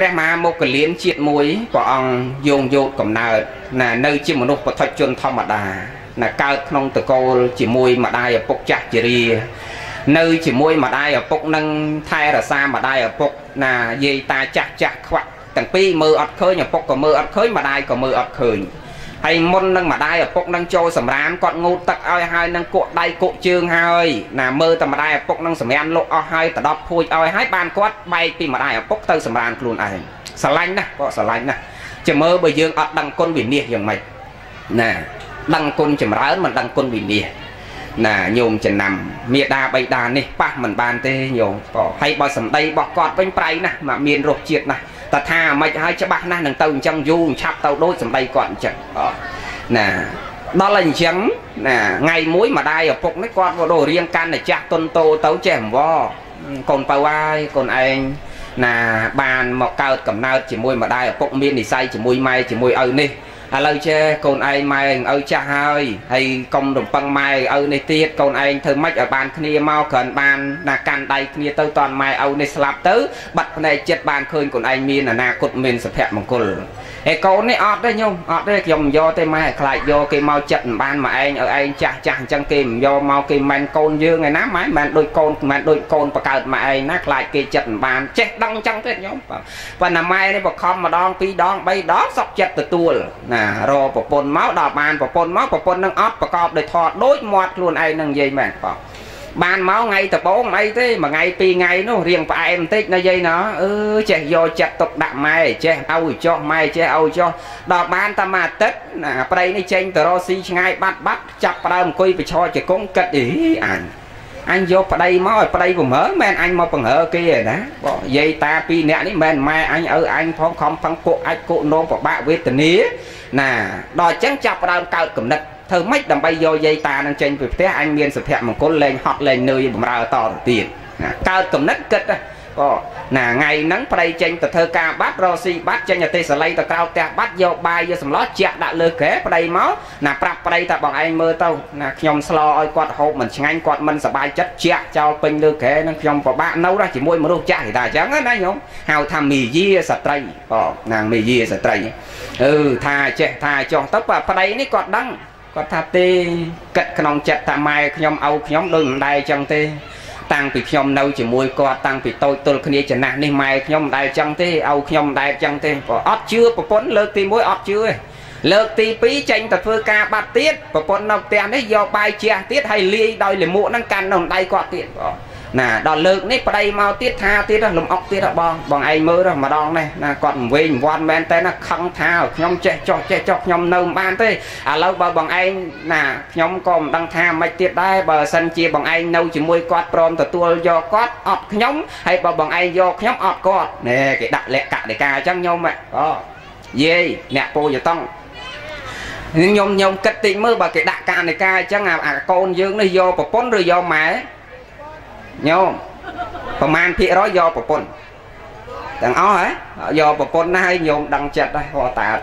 Phreh ma mô kỷ liễn chiết muối của ông dùng dụ cầm nợ là nơi chim một nút của thoát chân thông mà đà là cao nông từ cô chỉ mùi mà đai ở bốc chạc chỉ đi nơi chỉ mùi mà đai ở bốc nâng thay là xa mà đai ở bốc là dây ta chạc chạc khoạc tầng pi mơ ọt khơi nhà bốc có mơ ọt khơi mà đai có mơ ọt khơi hay môn nâng mà đai ở bốc nâng trôi sầm rám còn ngu tắc oi hai nâng cột đai cột chương hai là mơ tầm mà đai ở bốc nâng sầm ăn lộ oi hai tờ đọc phui oi hai ban quát bay pi mà đai ở bốc tơ sầm rám luôn này sờ lanh nè có sờ lanh nè chỉ mơ bởi dương ọt đằng con biển nè dường mày nè đăng côn chầm rán mà đăng côn bình địa là nhôm chần nằm mía đa bay đa này ba mình bàn tê nhiều bỏ hay bao sầm đây bỏ cọt bên pray nè mà miền rộp triệt này ta tha mày hai cho bạn na đằng tàu trong du chạp tàu đôi sầm đây còn chật nè đó là chấm nè ngày muối mà đai ở phục nách con vào đồ riêng can này chặt tôn tô tấu chèm vo còn tàu ai còn anh là bàn mọc cao cầm nao chỉ môi mà đai ở phục miền thì say chỉ môi mai chỉ môi ơi nè à lâu che con ai mai ở cha hơi hay công đồng băng mai ở nơi tiết con anh thơ mách ở bàn kia mau cần bàn là càn đầy kia tới toàn mai ở nơi slab tứ bật này chết bàn khơi còn anh miên là na cột miên sập hẹp bằng cột cái con này ọt đấy nhung ọt đấy dòng do tây mai lại do cái mau chặt bàn mà anh ở anh cha chàng chân kìm do mau kìm man con dưa ngày nát máy mà đôi con và cào mà anh nát lại kia chặt bàn chết đăng chân cái nhung và là mai đấy bọc không mà đong tí đong bay đó sọc chặt từ tua nè rồi bộ phun máu đỏ bàn bộ phun nâng ớt và cọp để thọ đối mọt luôn ai nâng dây mẹ bàn máu ngay từ bố mấy thế mà ngay pi ngay nó riêng phải em tích nó dây nó trẻ vô chặt tục đạm mai trẻ âu cho mai trẻ âu cho đỏ bàn ta mà tết là đây này chênh từ rosi ngay bắt chặt vào một quy phải cho trẻ cũng cất ý anh vô vào đây máu vào đây vùng hớ men anh mau phần hở kia rồi đó bỏ dây ta pi nẹn đấy men mai anh ở anh phong không phăng cụ anh cụ nô và bạ với tình ý nè đòi trắng chọc vào cao cầm nực thơ mách đầm bay vô dây ta đang tranh về thế anh miên sập hẹp mà cố lên hoặc lên nơi vùng rào to tiền cao cầm nấc cất nè ngày nắng vào đây tranh từ thơ ca bát rosi bát tranh nhà tây sờ lây từ cao tè bát vô bay vô sầm lót chẹt đã lơ khé vào đây máu nè prap vào đây ta bọn anh mơ tao nè nhom slo oi quạt hộp mình anh quạt mình sờ bay chất chẹt cho pin lơ khé nè nhom vào bát nấu ra chỉ môi một đồ chả thì ta trắng á đấy nhom hào tham mì dê sờ tây nàng mì dê sờ tây tha chẹt tha cho tóc vào đây ní quạt đắng quạt tha tê cật khom chẹt tha mai nhom âu nhom đôi đai trong tê tăng bị nhom nâu chỉ môi co tăng bị tôi kia chẳng nặng nên mai nhom đai chăng thế âu nhom đai chăng thế có ót chưa có bốn lợt tí mối ót chưa lợt tí pí tranh tập phơi ca bát tiết có bốn nọc tiền đấy do bài chia tiết hay ly đôi liền mũ năng can nồng đai quạt tiết nè đòn lợt đấy vào đây mau tiết tha tiết là lồng ốc tiết là bong bong ai mơ rồi mà đòn này là còn về quan men tên là không thao nhom che cho nhom nâu ban thế à lâu bờ bằng anh là nhóm còn đang tha mấy tiết đây bờ sân chia bằng anh nâu chỉ môi quạt prom từ tua do quát ọt nhóm hay bờ bằng anh do nhóm ọt quạt nè cái đặt lẹ cạn để cà trong nhom mẹ gì nè cô giờ tông nhom nhom cất tịnh mơ bờ cái đặt cạn để cà chẳng à con dương nó do và pon rồi do mẹ nhôm còn man thì đó do của con đằng ó ấy do của con hay nhôm đằng chặt đây họ tả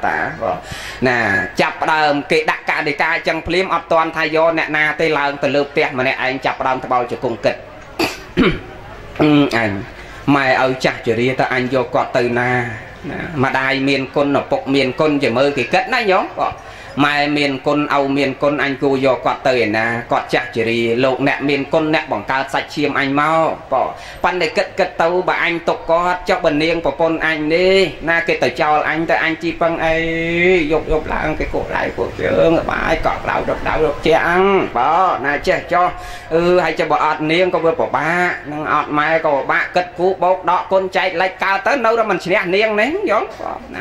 nè chập đờm kệ đặt cả để cài chân phim ọt toàn thay do nè na tây làng từ lượt tiền mà nè anh chập đờm từ bao giờ cùng kịch anh mai ở chặt chỉ riêng ta anh vô quạt từ na mà đài miền con ở bộ miền con chỉ mơ cái kết nó nhôm mai miền con anh cô do quạt tơi nè quạt chặt chỉ đi lộ nẹt miền con nẹt bằng cao sạch chiêm anh mau bỏ pan này cất tàu bà anh tục có cho bình niên của con anh đi na cái tờ cho anh tới anh chi phân ấy dục lại cái cổ lại của trường bãi cọt lão độc che ăn bỏ na che cho hay cho bỏ ọt niên có vừa bỏ ba năng ọt mai có ba cất cú bột đọ con chạy lại cao tới đâu ra mình sẽ niên nén giống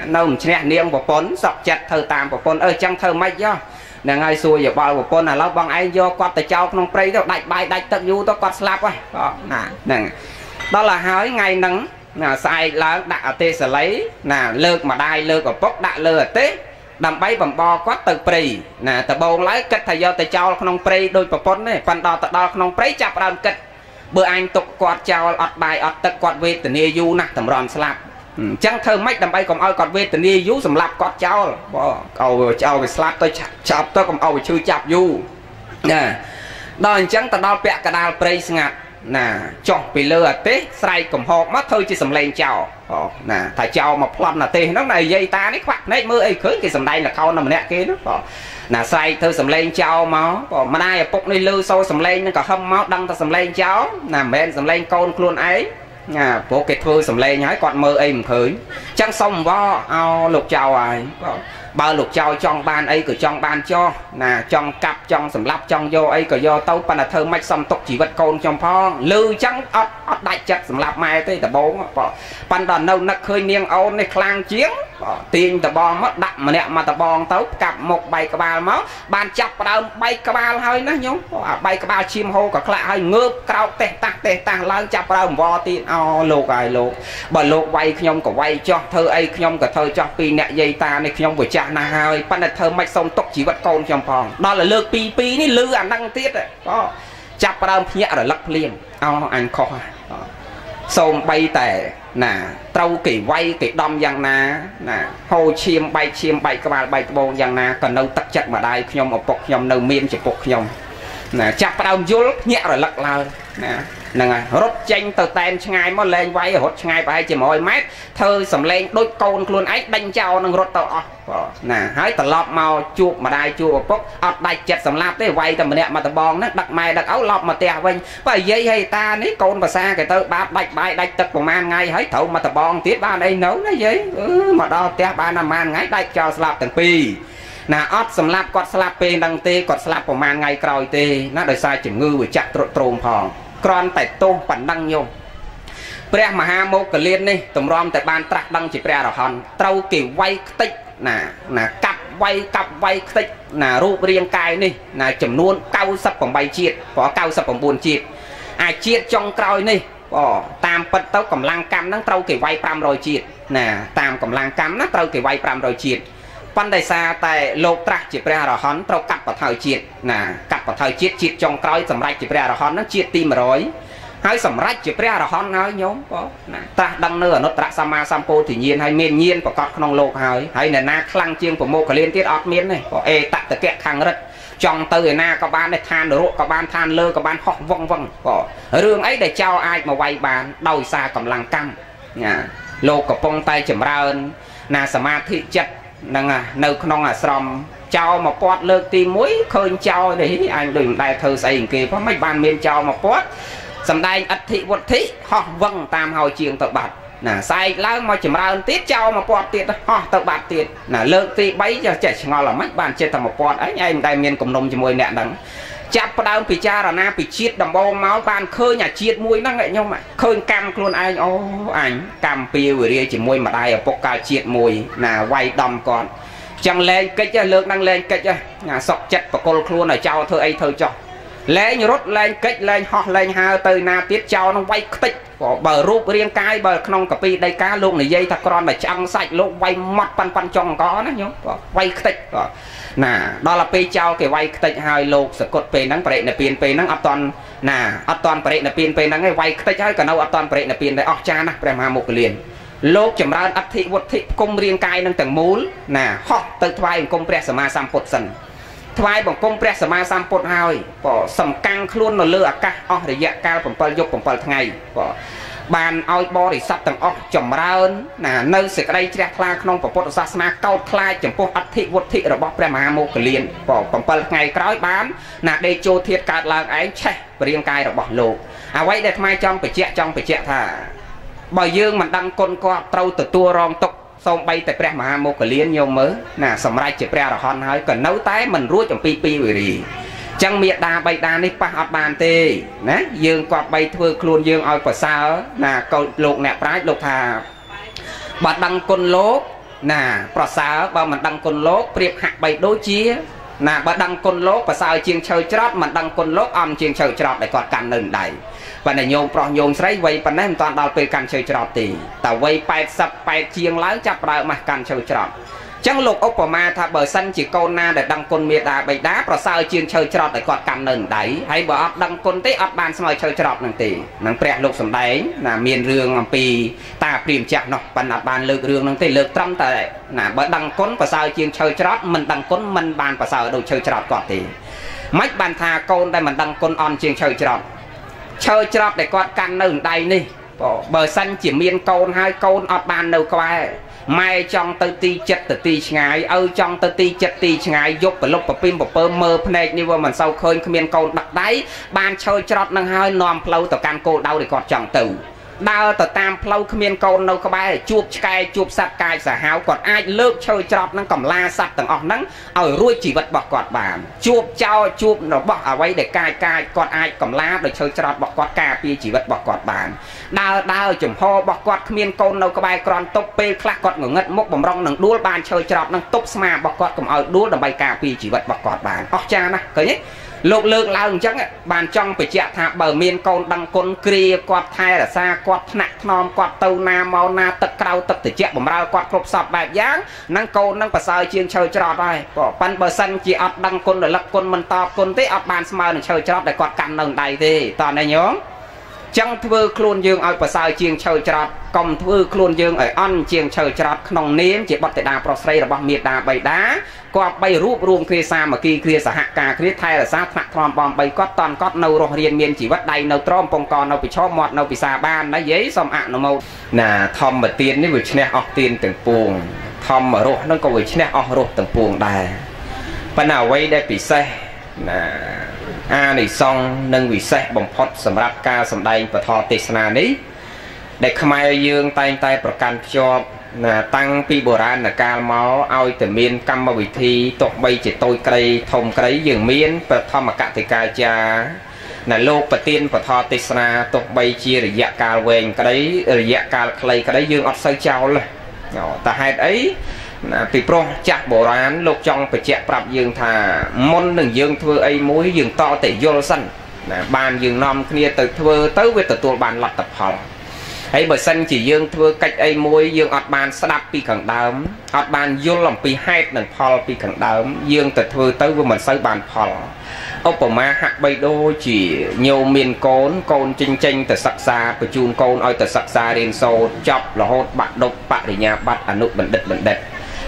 đâu mình sẽ niên của con sọc chặt thờ tam của con ở trong mày do nàng ai xui giờ bao của con là lâu bằng ai do quạt tay cháu không prey đâu đại bài đại tận du tôi quạt slap rồi đó là hái ngày nắng là sai là đã tê sẽ lấy là lợt mà đai lợt của bốc đã lừa tê đầm bay bằng bo quát từ prey là từ bồn lấy cách thầy do tay cháu không prey đôi của con này phần đo đo không prey chạp làm cách bữa anh tục quạt cháu ọt bài ọt tật quạt về tình yêu du nặng tầm ròn slap chẳng thơ mách đầm bay còn ơi còn về tình yêu dú sầm lạp con cháu cầu về slap tôi chạp tôi còn ôi chưa chạp du nè đòn chẳng ta đo pẹt cả đào prey ngạt nà chọn bị lừa té sai cầm hộp mắt thôi chứ sầm lên chào nà thà chào mà plon là tê nó này dây ta đấy quạt đấy mưa ấy khứ cái sầm đây là khâu nằm nè kia nó nà sai thôi sầm lên chào máu mà nay ở bốc này lừa sâu sầm lên nó cả hâm máu đăng ta sầm lên cháu nà bên sầm lên con luôn ấy nà bố cái thôi sầm lên nhái còn mơ ấy khứ chẳng xong vo ao lục chào ai ba lục chào trong ban ấy cứ trong ban cho nà trong cặp trong sầm lấp trong vô ấy cứ vô tấu pan là thơ mạch xong tóc chỉ vật con trong phong lư trắng ớt đại chặt sầm lấp mai tới tờ bố pan đòn nâu nặc khơi niêng ôn này khang chiến tiền tờ bong mất đậm mà nè mà tờ bong tấu cặp một bay cả ba máu ban chặt vào bay cả ba hơi nó nhúng bay cả ba chim hô cả lại hơi ngơ cào tè tàng lăn chặt vào vò tiền lục ai lục bà lục quay nhông cả quay cho thơ ấy nhông cả thơ cho pin nè dây ta này nhông vừa chặt nà hai bạn là thơ mạch xong tóc chỉ vật con trong phòng đó là lược pi pi ní lư ăn đăng tiết đó chắp vào nhẹ rồi lắc liền anh khó xong bay tẻ nà trâu kỷ quay kỷ đom giang nà nà hô chim bay các bạn bay bông giang nà còn đâu tắc chặt mà đai nhom ở bọc nhom nâu miên chỉ bọc nhom nè chắp vào vô nhẹ rồi lắc lơ nè nè rốt chanh từ tên ngay mới lên quay rốt ngay phải chỉ mỗi mét thơ sầm lên đôi con luôn ấy đánh chào nâng rốt tao nè hái tờ lọp màu chuột mà đai chuột bốc ọt đai chặt sầm lạp tới quay tầm nè mà tầm bong nó đặt mày đặt áo lọp mà tè vinh phải dây hay ta nấy con mà xa cái tơ ba bạch bài đai tật của man ngay hái thầu mà tầm bong tiết ba đây nấu nó dây mà đo tè ba nằm man ngay đai chào lạp từng pi nà ót sầm lạp quạt lạp pê đăng tê quạt lạp của man ngay còi tê nó đời sai chừng ngư vừa chặt trộm phòng còn tại tôm bản đăng nhôm, pre mà ha mô cờ liên đi, tụm rom tại ban trạc đăng chỉ pre đào hòn, trâu kiểu quay tích nà cặp quay tích nà rụp riêng cài đi, nà chấm luôn cao sập còn bay chiết, có cao sập còn buồn chiết, chiết trong còi đi, tam bật tấu cầm lang cam nắng trâu kiểu quay pram rồi chiết, nà tam cầm lang cam nắng trâu kiểu quay pram rồi chiết. Văn đại xa tại lô trạc chỉ ra rõ hón trâu cặp vào thời chiết nà cặp vào thời chiết trong cõi sầm rách chỉ ra rõ hón nó chiết tim rồi hái sầm rách chỉ ra rõ hón nói nhóm có ta đăng nữa nó trạc sama sampo thì nhiên hay miên nhiên của con không lô hỏi hay là na khăng chiêng của mô cả liên tiết ót miến này có e tặng từ kẹt khang rất trong từ na có ban này than đồ có ban than lơ có ban họng vong vong có rương ấy để trao ai mà quay bàn đầu xa cầm làng cam nà lô cặp bông tay chầm ra ơn nà sama thị chất năng à nấu non à xòm chào mà pot lược ti muối khơi chào đấy anh đừng đại thơ xây kia có mấy bàn miên chào mà pot sầm đây ắt thị vật thị họ vâng tam hào chiêng tợ bạt nà sai lái mà chỉ ra tiết chào mà pot tiệt họ tợ bạt tiệt nà lược ti bấy giờ trẻ ngon là mấy bàn trên tầm một pot ấy anh đại miên cùng nông chỉ môi nẹn đắng chắp đau bị cha là na bị chiết đầm bao máu bàn khơi nhà chiết muối năng lại nhau mà khơi cam luôn anh ô ảnh cam piêu vừa đi chỉ muối mà đây ở poca chiết muối là quay đầm còn chẳng lên cái cho lược năng lên cái nhà sọc chặt và cô luôn là trao thơ ấy thơ cho lẽ như rốt lên cách lên họ lên hai từ na tiết trao nó quay tích của bờ rúp riêng cái bờ không cà đây cá luôn này dây thật con là trăng sạch luôn quay mặt pan trong có nó nhúng quay tích nà đó là pe trao cái quay tích hai lục sợi cột pe nắng bệ là pe nắng ấp toàn nà ấp toàn bệ là pe nắng cái quay tích hai cả nâu ấp toàn bệ là pe này óc cha nè bèm hà một liền lục chấm ra ấp thị vật thị cung riêng cái năng tầng muốn nà họ tự thay cung pre sờ ma sam cột sần thay bằng công press mà sam pot hai bỏ sầm căng luôn là lừa cả ở để dạ cao bằng bao dục bằng bao ngày bỏ bàn ao bo để sắp tầng óc chầm ra hơn là nơi sẽ đây tre kha không bỏ pot sát na cao kha chấm po ắt thị vật thị rồi bỏ press mà một cái liền bỏ bằng bao ngày cõi bán là để cho thiệt cả là ấy che riêng cài rồi bỏ lù quay để mai trong phải che thả bỏ dương mình đăng con co trâu từ tua rong tục xong bay tại pre mà một cái liên nhiều mới là sầm rai chỉ pre là hòn hơi còn nấu tái mình ruột trong pi rồi chẳng miệt đa bay đa đi pa hạt bàn tê nè dương quạt bay thưa luôn dương oi của sao là câu lục nẹp trái lục hà bạn đăng con lố là quả sao và mình đăng con lố việc hạt bay đối chia là bạn đăng con lố và sao chiên chơi chót mình đăng con lố âm chiên chơi chót để còn cản nền đẩy và này nhôm pro nhôm sấy vậy phần này toàn đào về càn chơi trọt thì tàu quay bay sập bay chiêng lái chập lại mà càn chơi trọt chẳng lục ốc của ma thà bờ xanh chỉ con na để đăng con miệt đà bầy đá pro sao chiêng chơi trọt để còn càn nền đáy hay bỏ đăng con tết ấp bàn xong rồi chơi trọt nằng tỷ nằng bẹt lục sầm đáy là miền rương pì ta tìm chặt nọ bàn đặt bàn lược rương nằng tỷ lược trăm tệ là bỏ đăng con pro sao chiêng chơi trọt mình đăng con mình bàn pro sao đầu chơi trọt còn thì mách bàn thà con đây mình đăng con on chiêng chơi trọt chơi chọc để con căng nương đầy nè bờ xanh chỉ miên con hai con ọt bàn đầu quay mai trong tơ ti chật tơ ti ngài ơi trong tơ ti chật ti ngài giúp và lúc và pin và pơ mơ này như vậy mình sau khơi miên con đặt đáy ban chơi chọc nâng hơi nòm lâu tờ căng cô đau để con chẳng tử đau tờ tam lâu miên con đâu có bay chuột cay chuột sạt cay xả háo còn ai lớp chơi chọc nâng cầm la sạt tầng ọt nắng ở ruồi chỉ vật bọt quạt bàn chuột trao chuột nó bọt ở quay để cay cay còn ai cầm la để chơi chọc bọt quạt cà pia chỉ vật bọt quạt bàn đau đau chủng ho bọt quạt miên con đâu có bay còn tốc pe khạc quạt ngửa ngất mốc bầm rong nâng đuôi bàn chơi chọc nâng tốc sma bọt quạt cầm ở đuôi đồng bay cà pia chỉ vật bọt quạt bàn ọt cha nè cái nhé lục lượng lao hùng chắc bàn trong phải chẹt thả bờ miên con đăng con kia quạt thay là xa quạt nặng nòm quạt tàu na mau na tật cao tật thì chẹt bầm rau quạt cột sọt bài dáng nâng con nâng phải sờ chiên chơi cho rồi bỏ pan bờ sân chỉ ọt đăng con để lật con mình to con tí ọt bàn small để chơi cho để quạt cắn nâng đầy thì toàn này nhóm chẳng thưa khuôn dương ở bờ sờ chiên chơi cho công thưa khuôn dương ở ăn chiên chơi cho nòng ném chỉ bật để đào prostrate là bằng miệt đào bảy đá có bay rúp rôm kia xa mà kia kia xã hạ cà kia thay là sát nặng thon bom bay cốt toàn cốt nâu rồi riêng miền chỉ vắt đầy nâu trom pong con nâu bị cho mọt nâu bị xà ban nó dễ xong ạ nó màu nà thom mà tiền đấy vừa chne học tiền từng buồng thom mà rốt nó có vừa chne học rốt từng buồng đài ban nào quay đây bị say nà a này xong nâng bị say bồng phật sầm rác ca sầm đầy và thọ tê sna đấy để khai dương tay tay bậc can cho là tăng pi bồ ra là ca máu ao từ miên cam bao vị thi tộc bay chỉ tôi cây thông cây dường miên và thom mà cả thì ca cha là lô và tiên và thọ tesna tộc bay chia để dạ ca quen cái đấy dạ ca cây cái đấy dương ọt sơi trao là ta hai đấy là pi pro chặt bồ ra lục trong phải chẹt bập dương thà môn đừng dương thưa ấy muối dương to tệ vô sân là bàn dương non kia từ thưa tới với từ tuột bàn lật tập hỏng ấy bởi xanh chỉ dương thưa cách ấy môi dương ọt bàn sẽ đạp bị khẳng đám ọt bàn vô lòng bị hét nền phò bị khẳng đám dương tự thưa tới với mình sơ bàn phò ốc mà hạc bay đô chỉ nhiều miền con chênh chênh từ sạc xa bởi chun con oi từ sạc xa đến sâu chọc là hốt bạn độc bạn để nhà bạn ảnh nụ bệnh địch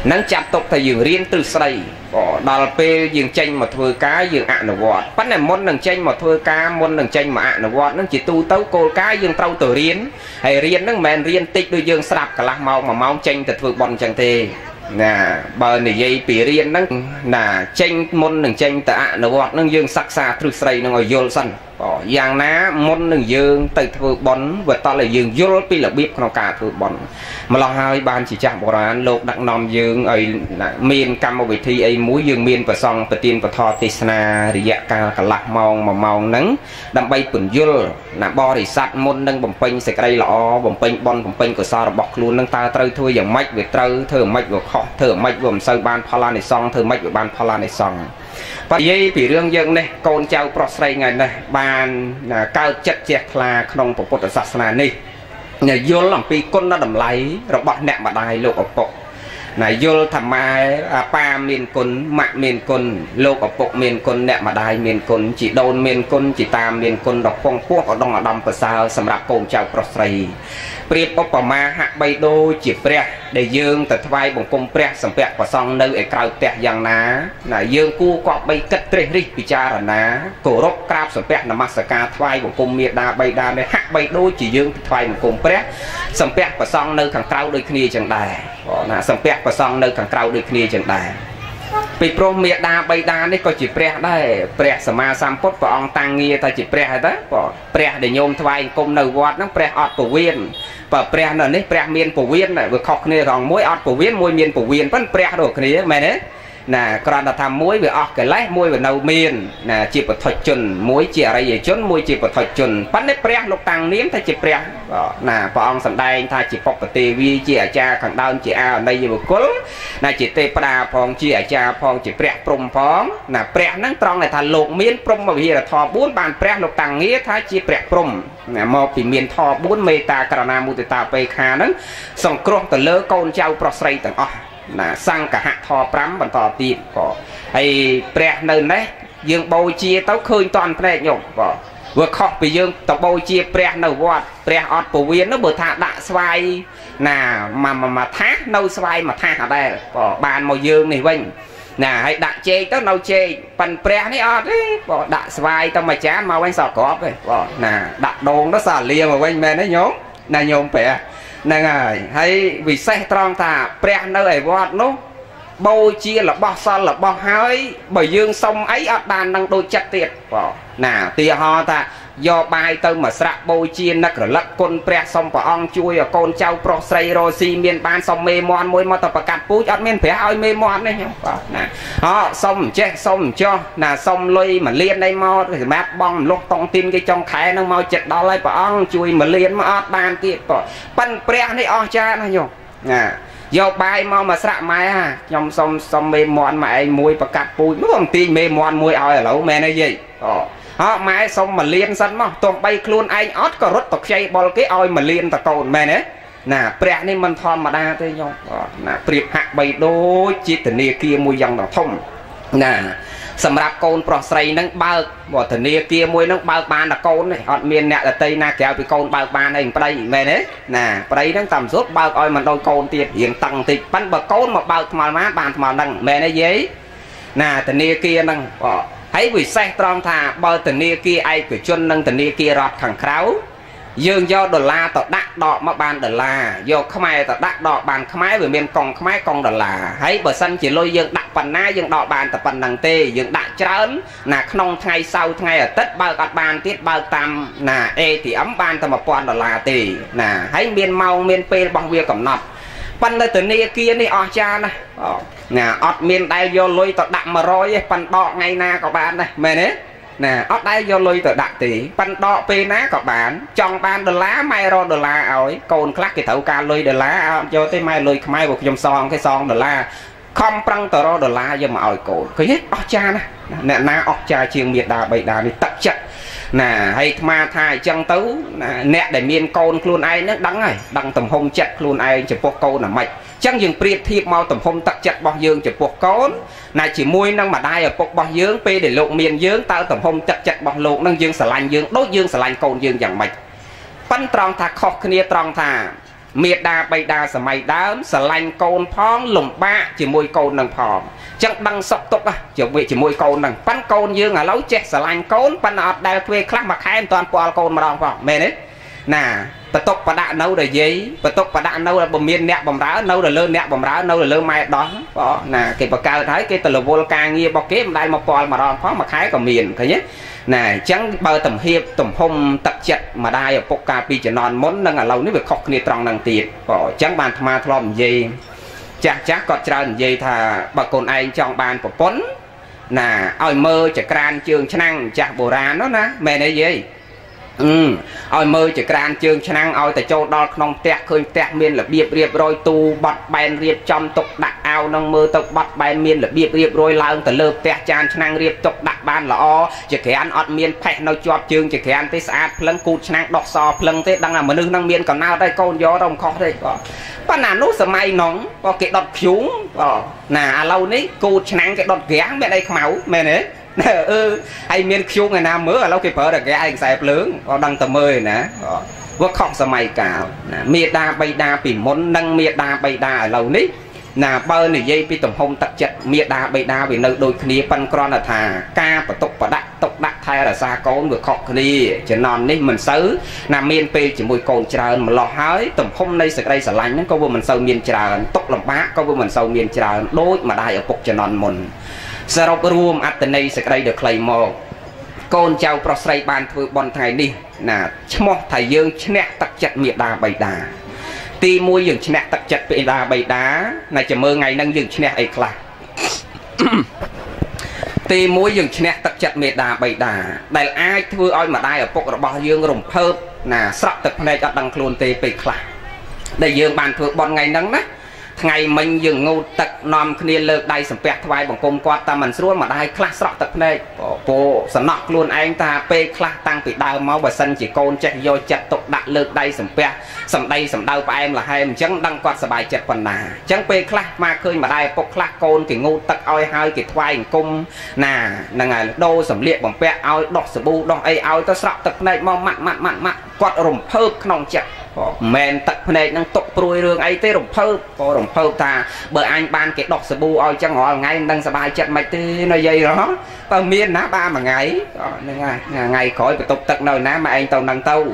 nắng chạm tộc thầy dương riêng từ xây bỏ đào pê dương chanh mà thưa cá dương ạ nó vọt bắt này môn đằng chanh mà thưa cá môn đằng chanh mà ạ nó vọt nó chỉ tu tấu cô cá dương trâu từ riêng hay riêng nó mèn riêng tích đôi dương sạp cả lạc màu mà máu chanh từ thưa bọn chẳng thề nè bờ này dây pì riêng nó là chanh môn đằng chanh từ ạ nó vọt nó dương sắc xa từ xây nó ngồi vô sân bỏ giang ná môn đằng dương từ thưa bọn và to là dương vô pì là biết nó cả thưa bọn mà lo hai ban chỉ chạm bỏ ra lột đặc nòm dương ấy miền cam vị thi ấy muối dương miền và song và tiên và thọ tisna thì dạ ca cả lạc màu mà màu nắng đâm bay tuần dương là bo thì sát môn nâng bồng pênh sẽ cây lọ bồng pênh bon bồng pênh của sao là bọc luôn nâng ta trơi thôi dòng mạch về trơi thở mạch vào khó thở mạch gồm sơ ban phala này xong thở mạch vào ban phala này xong và dây vì riêng dương này con trao prostrate ngày này ban là cao chất chẹt là không có một sát na này nhà vô làm pi con nó đầm lấy rồi bọn nẹm mà đài lộ ập bộ là vô thầm mai pa miền côn mạ miền côn lộ ập bộ miền côn nẹm mà đài miền côn chỉ đồn miền côn chỉ tam miền côn đọc phong quốc ở đông ở đầm và sao sầm rạp cồn chào prostrate priệp opama hạ bay đô chỉ pre để dương từ vai bồng cung pre sầm pre và song nơi ở cầu tẹt giang ná là dương cu quạt bay cất tre rít bị cha rồi ná cổ rốc cáp sầm pre là masaka vai bồng cung miệt đa bay đa để hạ bay đô chỉ dương vai bồng cung pre sầm pre và song nơi càng cao đôi kia chẳng đài là sầm pre và song nơi càng cao đôi kia chẳng đài bị pro miệt đa bay đa đấy coi chỉ pre đấy pre sầm ma sam pot và ông tang nghe ta chỉ pre đấy bỏ pre để nhôm vai cung nơi quạt nó pre ọt của viên và pre là đấy pre miền phổ biến này vừa khóc này còn mối ọt phổ biến môi miền phổ biến vẫn pre được cái đấy mày đấy là còn là tham mối về ọt cái lái môi về nâu miền là chỉ phải thổi chun mối chỉ ở đây chốn môi chỉ phải thổi chun vẫn đấy pre lục tàng niếm thay chỉ pre là và ông sầm đây thay chỉ phọc và tivi chỉ ở cha càng đau chỉ ao đây vừa cún là chỉ tê prà phong chỉ ở cha phong chỉ pre prom phong là pre nắng tròn này thay lục miền prom mà bây giờ là thò bốn bàn pre lục tàng nghĩa thay chỉ pre prom một thì miền thọ bốn mê ta karana mu ta pe kha nắng sòng cột từ lỡ con trao prostrate tầng là sang cả hạ thọ prám bằng thọ tiền có hay pre nên đấy dương bầu chia tấu khơi toàn pre nhộng có vừa khóc vì dương tộc bầu chia pre nâu vọt pre ọt phổ biến nó bờ thả đạ xoay là mà thác nâu xoay mà thả ở đây có bàn màu dương này vinh nà hay đặt chê tớ nâu chê bần bè này ọt ấy bỏ đặt vai tao mà chán màu anh sọ cọp ấy bỏ nà đặt đồn nó xả lia mà quanh mẹ nó nhốm nà nhôm bè nè ngài hay vì xe tròn thà bè nơi vọt nó bôi chia là bò son là bò hơi bởi dương sông ấy ở bàn đang đôi chặt tiệt bỏ nà tia ho ta do bài tơ mà sạ bôi chia nè rồi lật con bè xong bỏ ong chui ở con trâu pro say rồi xi miên ban xong mê mòn môi mò tập cạn pú chót miên phải hơi mê mòn đấy không nè họ xong che xong cho là xong lôi mà liên đây mò thì mát bong lột tông tin cái trong khé nó mau chặt đó lấy bỏ ong chui mà liên mà ở bàn tiệt bỏ pan bè này o cha nó nhổ nè do bài mau mà sạ mai ha nhom xong xong mê mòn mà anh môi tập cạn pú nó không tin mê mòn môi ở lẩu mẹ này gì họ máy xong mà liên sẵn mà tuần bay luôn anh ót có rút tộc chay bò cái oi mà liên tạc tồn mẹ đấy nà bẹt nên mình thon mà đa thế nhau nà triệt hạ bầy đôi chi từ nề kia mùi dòng đỏ thông nà sầm rạp con pro say nâng bạc bỏ từ nề kia mùi nâng bạc ban là con này họ miền nẹt là tây na kéo bị con bạc ban này ở đây mẹ đấy nà ở đây đang tầm rút bạc oi mà đôi con tiệt hiện tầng thịt bắn bạc con mà bạc mà má bàn mà nâng mẹ đấy giấy nà từ nề kia nâng bỏ hãy vì xe tròn thà bờ tình yêu kia ai của chân nâng tình yêu kia rọt thằng kháu dương do đô la tỏ đắc đọ mà bàn đô la do khám ai tỏ đắc đọ bàn khám ai với miền còn khám ai còn đô la hãy bờ xanh chỉ lôi dương đặt phần na dương đọ bàn tập phần đằng tê dương đặt trớn là không thay sau thay ở tất bao gạt bàn tiết bao tam là e thì ấm bàn tầm một con đô la tì là hãy miền mau miền p bằng việc cầm nọt phần nơi tình yêu kia này o cha này nè ọt miền đây vô lôi tọt đặng mà rồi phần đọ ngày na có bạn này mẹ đấy nè ọt đây vô lôi tọt đặng tí phần đọ pê ná có bạn trong ban đờ lá mai rồi đờ lá ỏi còn khác cái thấu ca lôi đờ lá cho tới mai lôi mai buộc trong son cái son đờ lá không prăng tờ rồi đờ lá giờ mà ỏi cổ cứ hết ọt cha này nè na ọt cha chiêng miệt đà bậy đà đi tận chặt nè hay ma thai chân tấu nè để miên con luôn ai nó đắng này đăng tầm hông chặt luôn ai chỉ buộc câu là mày chẳng dừng priệt thiệp mau tầm hông tắc chặt bọc dương chỉ buộc con này chỉ mui năng mà đai ở buộc bọc dương p để lộ miên dương tao tầm hông tắc chặt bọc lộ năng dương xả lành dương đốt dương xả lành con dương chẳng mày phân tròn thà khó kia tròn thà miệt đà bay đà xả mày đám xả lành con phong lủng ba chỉ mui con năng phò chẳng đăng sọc tục à chuẩn bị chỉ môi cồn đằng bắn cồn dương à lấu chết xả lanh cồn bắn ọt đào thuê khắc mặc hai toàn qua cồn mà đòn vào mẹ đấy nà bật tục và đạn nâu đời giấy bật tục và đạn nâu là bầm miên nẹt bầm ráo nâu là lơ nẹt bầm ráo nâu là lơ mai đó bỏ nà cái bậc cao thấy cái từ là volcan nghe bọc kép đây một con mà đòn phó mặc hai còn miền thấy nhé nè chẳng bao tầm hiệp tầm hông tập chặt mà đai ở poca pi chỉ non món đang ở lâu nếu về khóc nề tròn đằng tiệt bỏ chẳng bàn tham thom gì chắc chắc có trần gì thà bà con anh trong bàn của bốn là oi mơ chạy can trường năng chạc bồ ra nó nè mẹ này gì oi mơ chạy can trường năng oi tại châu đo không tẹt khơi tẹt miên là biệp riệp rồi tu bật bèn riệp trong tục đặt ao nông mơ tục bật bèn miên là biệp riệp rồi lao từ lợp tẹt chan năng riệp tục đặt ban là o chỉ cái ăn ọt miên phải nấu cho trường chỉ cái ăn tê sát lăng cụt năng đọt sò lăng tê đang là mà nương đang miên còn nào đây con gió đông khó đây có bạn nào nốt sầm mai nóng có cái đọt xuống nà lâu nấy cô nắng cái đọt ghé mẹ đây máu mẹ đấy anh miên khiu ngày nào mới ở lâu cái phở được cái anh xài lớn có đăng tầm mười nè vợ không sầm mai cả miệt đa bay đa bị món năng miệt đa bay đa ở lâu nấy là bơ này dây bị tổng hông tật chặt miệt đa bay đa vì nơi đôi kia pan con là thà ca và tục và đặt thay là xa con được khóc đi chỉ non đi mình xứ là miền pê chỉ mùi cồn tràn mà lọt hái tầm hôm nay sẽ đây sẽ lành nó có vừa mình sâu miền tràn tốc lòng bá có vừa mình sâu miền tràn đối mà đại ở cục chỉ non mình sẽ đâu có ruộng ăn tên này sẽ đây được lấy mồ con trâu pro say bàn thưa bọn thầy đi là chmo thầy dương nét tật chặt miệt đà bày đà ti môi dừng nét tật chặt bày đà này chỉ mơ ngày nâng dừng nét ấy là tì mối dừng nét tật chặt mệt đà bậy đà đây là ai thưa oi mà đây ở bộ bao dương rồng phơm là sắp tập này cho đăng luôn tê bịch lại đây dương bàn thượng bọn ngày nắng đó ngày mình dừng ngô tật nòm kia lơ đây sầm pẹt vai bằng công qua ta mình xuống mà đây class sắp tập này bộ sầm nọc luôn anh ta p class tăng bị đau máu và sân chỉ côn chạy vô chặt tục đặt lơ đây sầm pẹt sầm đây sầm đau và em là hai mình chẳng đăng quạt sầm bài chặt quần nà chẳng p class mà khơi mà đây bộ class côn thì ngô tật oi hai thì vai công nà ngày đô sầm liệt bằng pẹt oi đọt sầm bu đọt ai oi ta sắp tập này mau mặn quạt rồng phơ nòng chặt men tật này đang tụt rồi đường ấy tới đồng phơi ta bởi anh ban cái đọt sầu oi chẳng ngỏ ngay đang sờ bài chặt mày tư nơi dây đó tao miên ná ba mà ngày ngày khỏi bị tụt tật nơi ná mà anh tàu đang tàu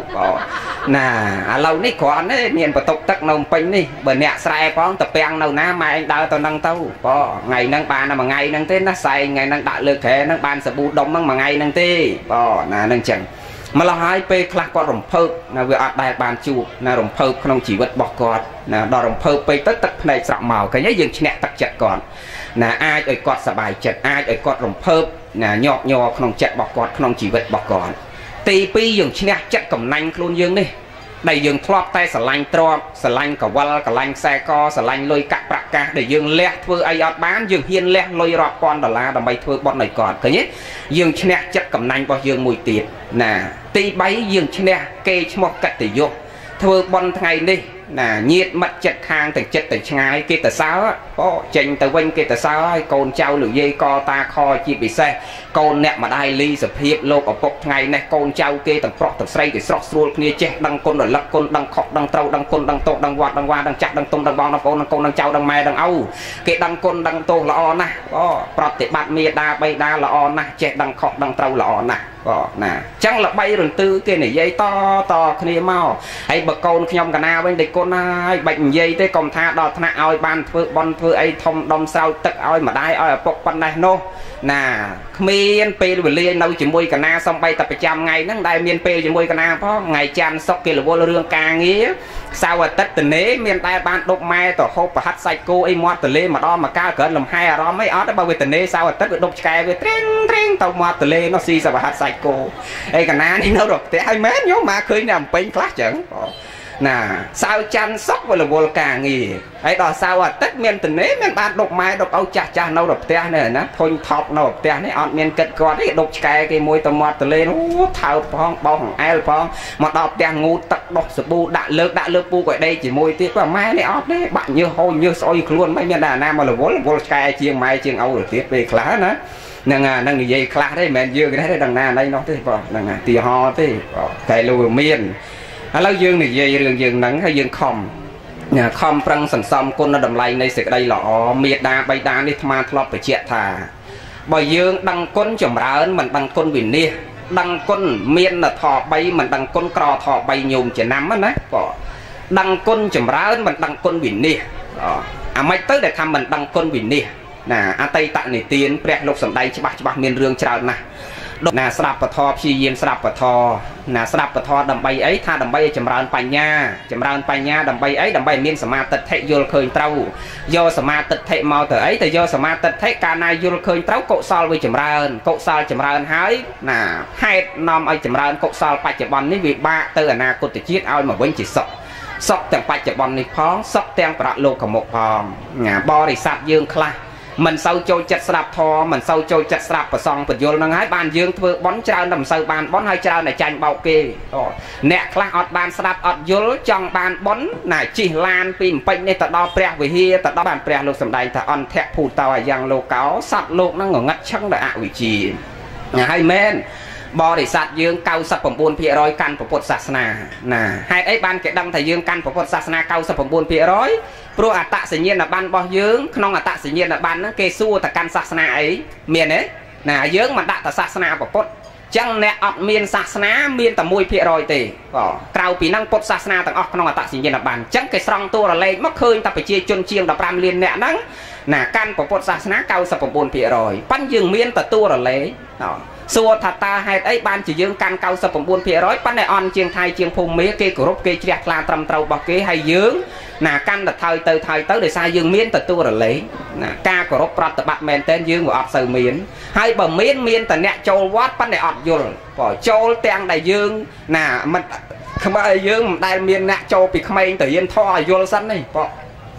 nà lâu nít còn đấy miên bị tụt tật nông pin đi bởi nhẹ sai con tập bèn đâu ná mà anh đào tàu đang tàu có ngày đang ban là mà ngày đang tết nó say ngày đang đại lực thế đang ban sầu đông mà ngày đang tê có nà đang chừng mà là hai pe khạc qua rồng phơ là vừa ở đại bàn chùa là rồng phơ không chỉ vật bọc cọt là đòi rồng phơ pe tất tật này sạm màu cái nhảy dừng nhẹ tật chặt còn là ai ở cọt sạ bài chặt ai ở cọt rồng phơ là nhọt nhò không chặt bọc cọt không chỉ vật bọc cọt tì pi dừng nhẹ chặt cẩm nanh luôn dừng đi đầy dừng thọp tay sờ lanh tro sờ lanh cả vall cả lanh xe co sờ lanh lôi cặp bạc ca để dừng lẹ vừa ai ở bán dừng hiên lẹ lôi rọt con đờ la đầm bay thưa bọn này còn cái nhét dừng nhẹ chặt cẩm nanh vào dừng mùi tiệt là tì bấy dừng nè kê một cạch tỷ dục thưa bọn ngày đi là nhiệt mặt chặt hàng thành chặt thành ngay kia tại sao có trình từ quanh kia tại sao còn trao lửa dây co ta kho chi bị xe con nẹt mà đai ly sập hiệp lô ở cột ngày này con trao kia tầm phọt tầm say để sọt xuôi kia chết đăng con đòi lắc con đăng khọt đăng trâu đăng con đăng tô đăng quạt đăng qua đăng chặt đăng tung đăng bong đăng con đăng trâu đăng mai đăng âu kia đăng con đăng tô là on nè có prate bát mía đa bay đa là on nè chết đăng khọt đăng trâu là on nè có nè chẳng là bay rừng tư kia này dây to to kia mau hay bậc con nhom cả na bên địch con ai bệnh dây tới còn tha đọt na ao ban phơi bon phơi ai thông đông sao tật ao mà đai ao bọc ban đai nô nà miên pe được liền đâu chỉ môi cả na xong bay tập trăm ngày nắng đai miên pe chỉ môi cả na có ngày trăm sóc kia là vô lương càng nghĩa sao mà tết tình nế miên tai ban đốt mai tổ hộp và hát say cô ai mua từ lê mà đo mà cao cỡ làm hai à đó mấy ót đó bao nhiêu tình nế sao mà tết được đốt cài với treng treng tàu mua từ lê nó xì sao mà hát say cô ai cả na đi đâu được thì ai mến nhớ mà khơi nằm pin class chẳng nà sao chăn sóc và là vô cả nghỉ ấy đó sao à tất miền tình ấy miền ban độc mai độc áo chà chà nâu độc te này nè thôi thọp nâu độc te này ăn miền cật cọt ấy độc cài cái môi tầm mọt từ lên tháo phong bao hàng ai phong mà độc te ngu tật độc sụp bu đã lợp bu gọi đây chỉ môi tiếc và mai này ót đấy bạn như hôi như soi luôn mấy miền đà nam mà là vô cài chiêng mai chiêng âu được tiếc về khá nữa năng như vậy khá đấy miền dương cái đấy đằng nào đây nó thế vào đằng nào tì ho thế cái lùi miền lâu dương này dây đường dương nắng hay dương khom khom răng sần sầm côn nó đầm lầy này sẽ đây lọ miệt đa bay đa đi tham lọp phải chẹt thả bởi dương đăng côn chậm rãi mình đăng côn biển nia đăng côn miên là thọ bay mình đăng côn cò thọ bay nhôm chỉ nắm á nè đăng côn chậm rãi mình đăng côn biển nia à mấy tới để thăm mình đăng côn biển nia nè à tây tạng này tiền bẹt lục sầm đây cho bạc miên rương trào nè nà sập bờ thò phi yên sập bờ thò nà sập bờ thò đầm bay ấy tha đầm bay chầm rán pành nha đầm bay ấy đầm bay miên sầm ma tật thệ vô khơi trâu do sầm ma tật thệ mau tới ấy thì do sầm ma tật thệ cà na vô khơi trâu cậu soi với chầm rán hái nà hai năm ấy chầm rán cậu soi bạch chầm bòn ní vị ba từ ở na cột từ chiết ao mà vẫn chỉ sọc sọc tàng bạch chầm bòn ní phóng sọc tàng bạc lô cả một vòng ngà bo thì sạp dương khla mình sau cho chặt sạp thò mình sau cho chặt sạp và xong vật vô năng hái bàn dương thưa bón trao nằm sau bàn bón hai trao này chanh bao kê nè khla ọt bàn sạp ọt vô trong bàn bón này chỉ lan pin pin này ta đo pre về hia ta đo bàn pre lục sầm đầy ta on thẹt phù tàu giang lô cáo sạt lục nó ngửa ngắt trăng đại ảo trì nhà hai men bò để sạt dương cao sập phẩm buôn phe roi căn phẩm bột sạt nà nà hai ấy ban kẹt đâm thầy dương căn phẩm bột sạt nà cao sập phẩm buôn phe roi pro à tạ dĩ nhiên là ban bò dương không à tạ dĩ nhiên là ban kê xua ta căn sạt nà ấy miền ấy nà dương mà đạ ta sạt nà phẩm bột chẳng nè ọt miền sạt nà miền ta môi phe roi tề bỏ trào pì năng bột sạt nà tầng ọt không à tạ dĩ nhiên là ban chẳng cái song tua là lên mắc khơi ta phải chia chôn chiêng đập ram liền nè nắng nà căn phẩm bột sạt nà cao sập phẩm buôn phe roi ban dương miền ta tua là lấy xua thà ta hay ấy ban chỉ dương căn cao sập buôn phía rối ban này on chiêng thay chiêng phùng mía kê cổ rúp kê chẹt la trầm trâu bọc kê hay dương là căn là thời tới để sai dương miến từ tu rồi lấy là ca cổ rúp prot bạc men tên dương của ọt sờ miến hay bờ miến từ nẹt châu watt ban này ọt dồn bỏ châu teng đại dương là mình không ai dương đại miền nẹt châu bị không ai tự nhiên thò dồn sẵn này bỏ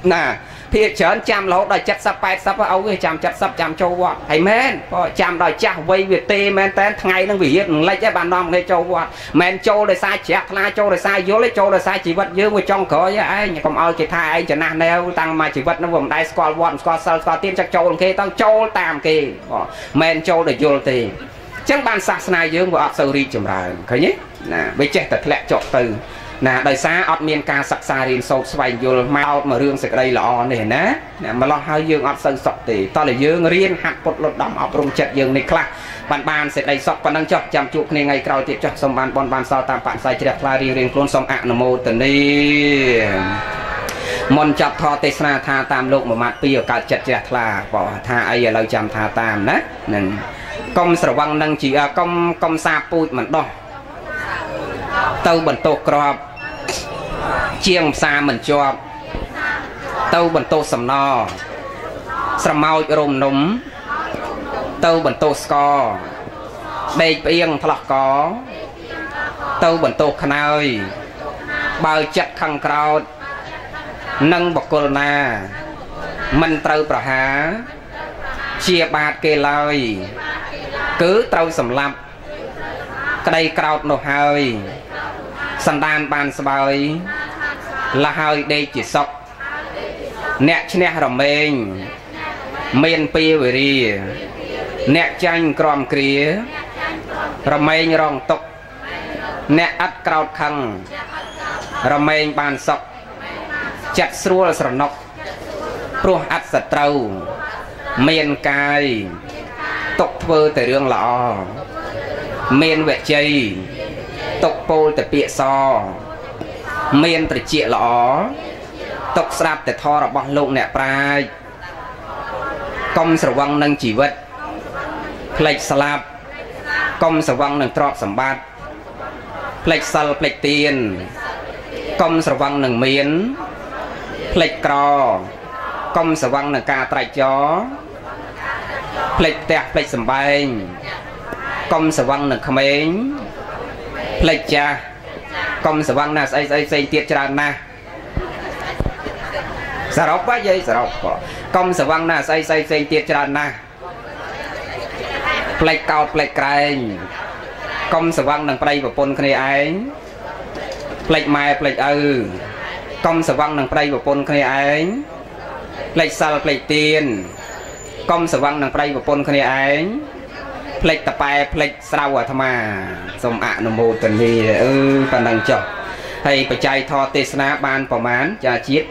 là thì chớn chạm lỗ đòi chặt sập bẹt sập áo người chạm chặt sập chạm châu quạt thầy men chạm đòi chặt vây việt tê men tên ngày đang bị lấy cái bàn non này châu quạt men châu để sai chặt la châu để sai vô lấy châu để sai chỉ vật dưới người trong cỡ ấy nhà cầm ơi cái thai ấy chả nản đâu tăng mà chỉ vật nó vùng đai squat one squat sau squat tiên chặt châu kia tăng châu tam kia men châu để vô thì chẳng bàn sạc này dưới người ở sầu ri chậm lại thấy nhé là bị chết thật lẹ chọc từ nè đời xa ọt miên ca sạc xa riêng sốt xoay vô màu mà rương sẽ đây lọ nè ná nè mà lo hơi dương ọt sơn sọc thì to là dương riêng hạt bột lột đóng ọt rung chật dương này khắc bàn bàn sẽ đây sọc và nâng chọc chạm chụp này ngày cầu tiệp chọc xong bàn bọn bàn sao tạm bạn sai chật là riêng luôn xong ạ nằm mô tình đi môn chọc thọ tê xa tha tam lục mà mặt bìa cả chật chật là bỏ tha ấy lâu chạm tha tam ná công sở văn nâng chỉ công công xa pui mặt đo tâu bẩn tô crop chiêng xa mình cho tâu bẩn tô sầm no sầm mau rôm núm tâu bẩn tô sco bê biêng thọ có tâu bẩn tô khnơi bao chặt khăng crowd nâng bọc corona mình tâu bả há chia bát kê lời cứ tâu sầm lăm cái đây crowd nổ hơi sân đan bàn sợi là hơi đây chỉ sọc nẹt trên nẹt rầm men pi về đi nẹt chanh crom kia rầm men ròng tục nẹt ắt crowd khăng rầm men bàn sọc chặt xua sầm nọc pro ắt sờ trâu men cay tục vơ từ đường lọ men vẹt chay tộc pol từ bịa so men từ chĩa lõ tộc sạp từ thò ra băng lụng nè prai công sở văn nâng chỉ vật plek sạp công sở văn nâng trọt sẩm bát plek sal plek tiền công sở văn nâng miến plek cro công sở văn nâng ca trai chó plek tẹt plek sẩm bay công sở văn nâng khăm én lệch cha công sở văn là xây tiết ra na sở rộng quá dây sở rộng công sở văn là xây tiết ra na lệch cao lệch cài công sở văn nâng đây và pôn khơi ái lệch mai lệch công sở văn nâng đây và pôn khơi ái lệch sao lệch tiền công sở văn nâng đây và pôn khơi ái lệch tập bài lệch sao à tham à xong ạ nô mô tình thì phần năng chọc hay phải chạy thọ tê sná ban của mán cha chiết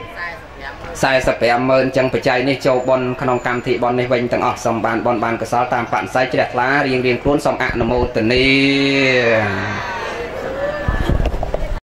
sai sập phải âm ơn chẳng phải chạy này châu bon khăn cam thị bon này vinh tặng ở xong ban bon ban của sáu tam phản sai chỉ đặt lá riêng cuốn xong ạ nô mô tình đi